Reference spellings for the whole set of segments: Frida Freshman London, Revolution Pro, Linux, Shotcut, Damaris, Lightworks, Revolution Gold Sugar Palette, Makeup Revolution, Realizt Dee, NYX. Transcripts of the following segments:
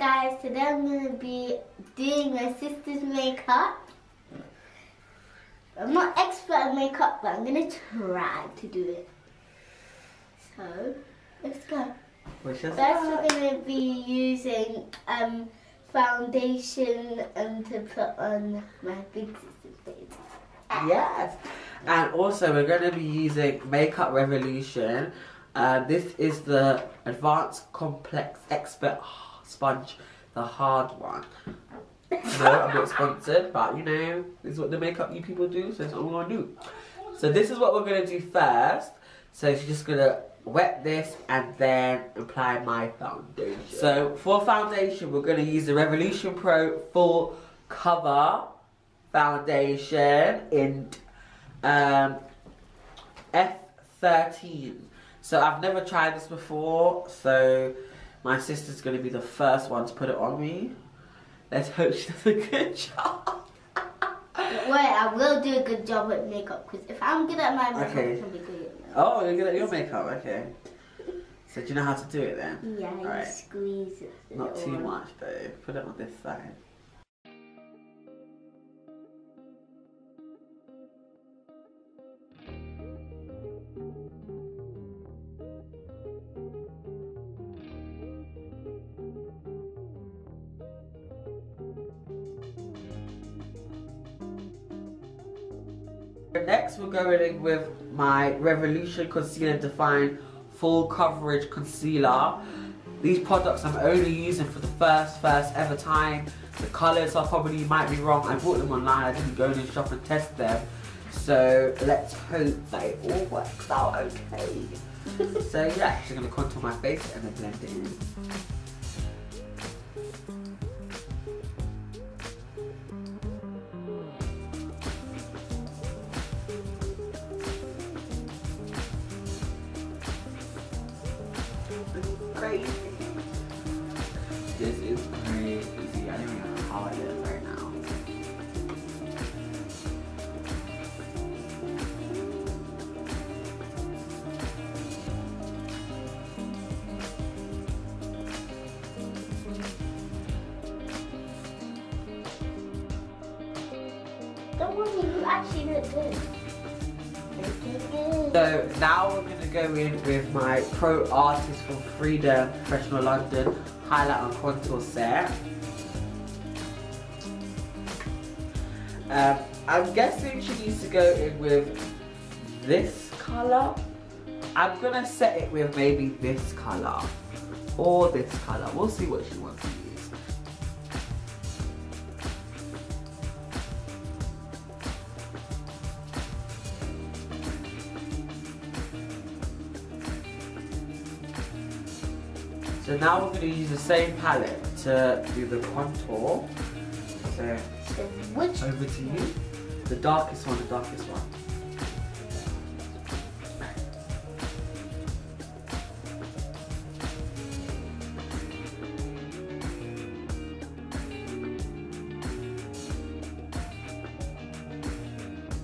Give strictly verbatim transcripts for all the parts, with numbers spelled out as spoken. Hey guys, today I'm going to be doing my sister's makeup. I'm not expert at makeup, but I'm going to try to do it. So, let's go. First we're going to be using um, foundation um, to put on my big sister's face. Yes, and also we're going to be using Makeup Revolution. Uh, this is the Advanced Complex Expert Sponge, the hard one. No, I'm not sponsored, but you know, this is what the makeup you people do, so that's what we're going to do. So this is what we're going to do first. So she's just going to wet this and then apply my foundation. So for foundation, we're going to use the Revolution Pro Full Cover Foundation in um, F thirteen. So I've never tried this before, so my sister's going to be the first one to put it on me. Let's hope she does a good job. Wait, I will do a good job at makeup, because if I'm good at my makeup, okay. I can be good at makeup. Oh, you're good at your makeup, okay. So do you know how to do it then? Yeah, you right. Squeeze it. Not too one. much though, put it on this side. Next we're going with my Revolution Concealer Define Full Coverage Concealer. These products I'm only using for the first first ever time. The colours I probably might be wrong. I bought them online, I didn't go in and shop and test them. So let's hope they all works out okay. So yeah, just going to contour my face and then blend it in. Crazy. This is crazy. I don't even know how it is right now. Don't worry, you actually look good. So now we're going to go in with my Pro Artist from Frida Freshman London highlight and contour set. Um, I'm guessing she needs to go in with this colour. I'm going to set it with maybe this colour or this colour. We'll see what she wants to do. So now we're going to use the same palette to do the contour. So, which over to you. The darkest one, the darkest one.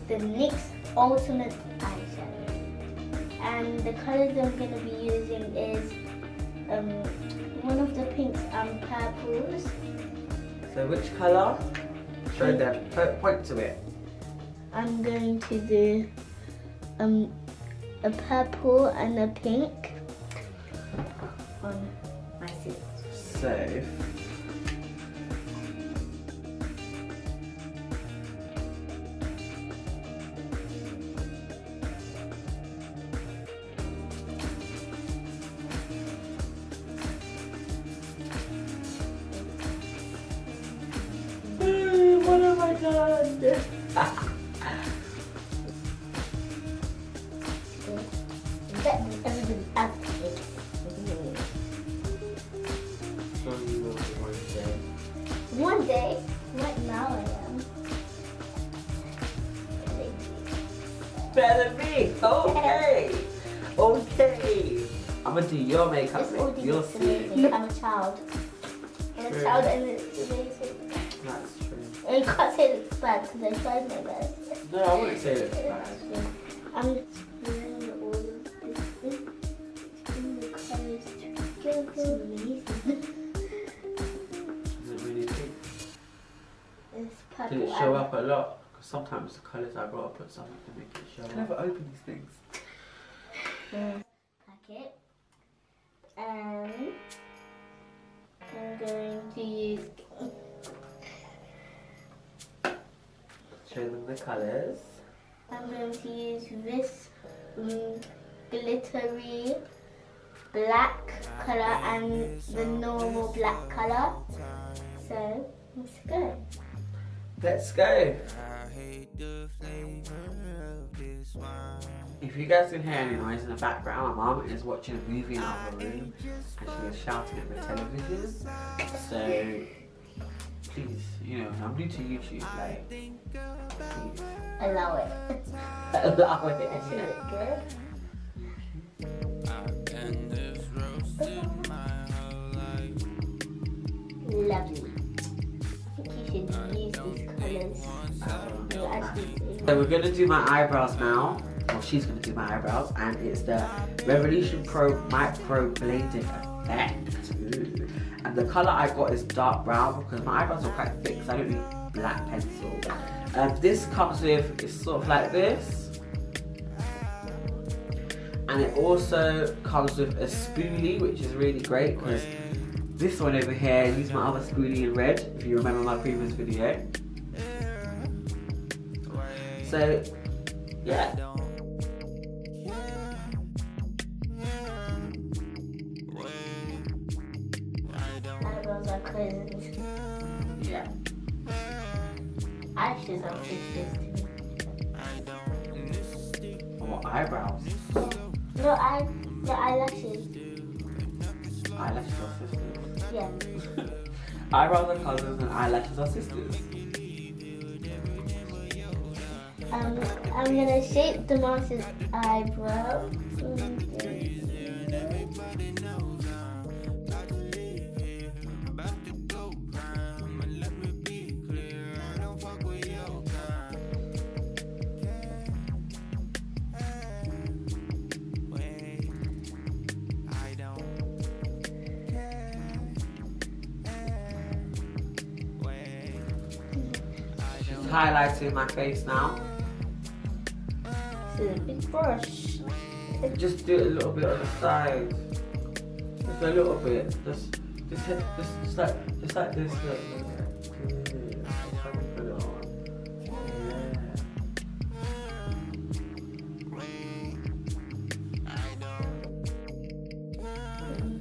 The N Y X Ultimate Eyeshadow. And the colours I'm going to be using is Um, one of the pinks and purples. So which colour? Show them. Point to it. I'm going to do um, a purple and a pink on my sister. So. One day, right now I am. Better be! Okay! Okay! I'm gonna do your makeup. You'll see. I'm a child. I'm a child and it's amazing. That's true. And you can't say it's bad because I tried my best. No, I wouldn't say it's bad. I'm doing all of this. It's in the clothes together. It's amazing. Did it show up a lot? Because sometimes the colours I've got to put something to make it show up. I never open these things. Yeah. Packet. Um, I'm going to use... Show them the colours. I'm going to use this um, glittery black colour and the normal black colour. So, let's go. Let's go. If you guys can hear any noise in the background, my mum is watching a movie in our room and she is shouting at the television. So, please, you know, I'm new to YouTube, like, please. Allow it. Allow it. Is it good? Lovely. I think you should use these colours. Um, so we're going to do my eyebrows now. Well, she's going to do my eyebrows. And it's the Revolution Pro Micro Bladed Effect. Ooh. And the colour I got is dark brown because my eyebrows are quite thick, so I don't need black pencil. Um, this comes with, it's sort of like this. And it also comes with a spoolie, which is really great because this one over here, I use my other spoolie in red, if you remember my previous video. So, yeah. Eyebrows are closed. Yeah. Eyelashes are closed. Oh, eyebrows. No, I, the eyelashes. Eyelashes are sisters. Yeah. Eyebrows are cousins and eyelashes are sisters. Um, I'm gonna shape Damaris' eyebrow. Highlighting my face now. This is a big brush. Just do it a little bit on the side. Just a little bit. Just, just, just, just like, just like this. Look. Put it on.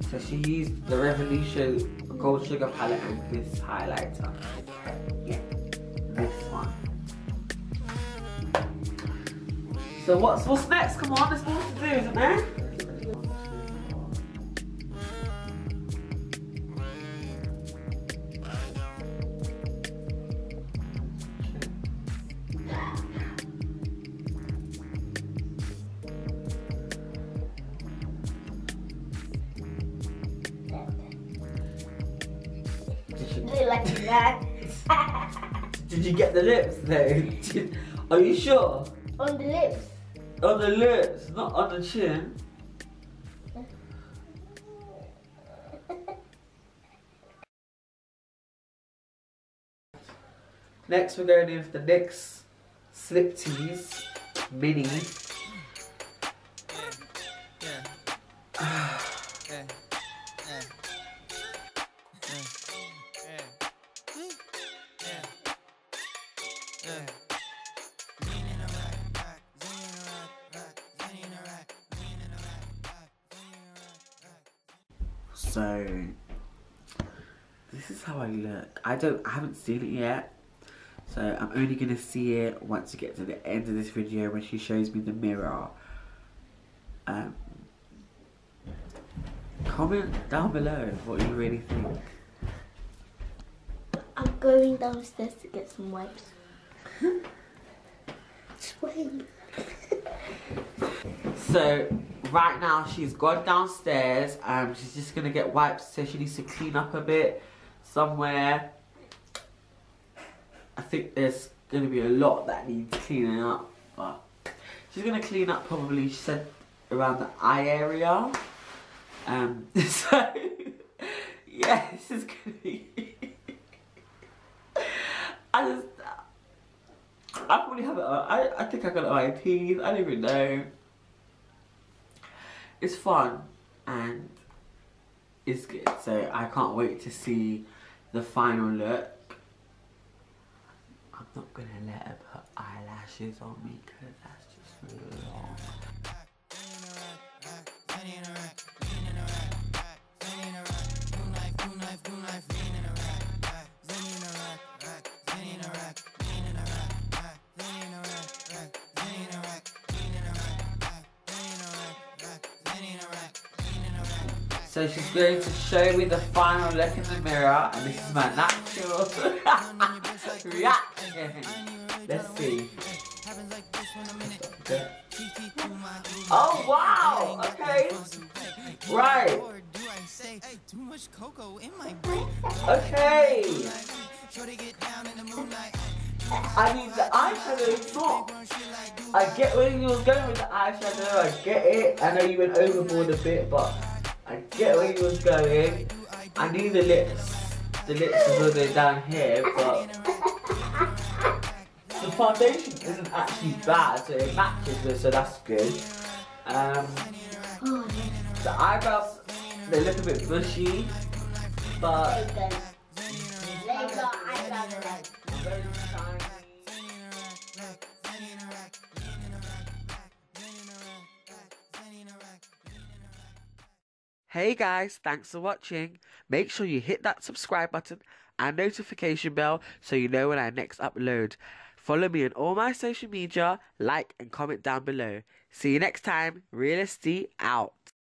Yeah. So she used the Revolution Gold Sugar Palette and this highlighter. Yeah. This one. So what's what's next? Come on, there's more to do, isn't there? Did you like that? Did you get the lips though? Did, are you sure? On the lips. On the lips, not on the chin. Next we're going in with the N Y X Slip Tease Mini. So, this is how I look. I don't, I haven't seen it yet. So, I'm only going to see it once we get to the end of this video when she shows me the mirror. Um, comment down below what you really think. I'm going downstairs to get some wipes. Just wait. So, right now she's gone downstairs and she's just gonna get wipes, so she needs to clean up a bit somewhere. I think there's gonna be a lot that needs cleaning up, but she's gonna clean up probably, she said, around the eye area. Um, so yeah, this is gonna be I just I probably haven't. Uh, I I think I got my teeth. I don't even know. It's fun and it's good. So I can't wait to see the final look. I'm not gonna let her put eyelashes on me because that's just really long. So she's going to show me the final look in the mirror, and this is my natural reaction. Let's see. Oh wow! Okay. Right. Okay. I mean, the eyeshadow is not. I get where you were going with the eyeshadow. I get it. I know you went overboard a bit, but I get where he was going. I knew the lips, the lips were going down here, but the foundation isn't actually bad, so it matches this, so that's good. Um, the eyebrows, they look a bit bushy, but hey guys, thanks for watching. Make sure you hit that subscribe button and notification bell so you know when I next upload. Follow me on all my social media, like and comment down below. See you next time. Realizt Dee out.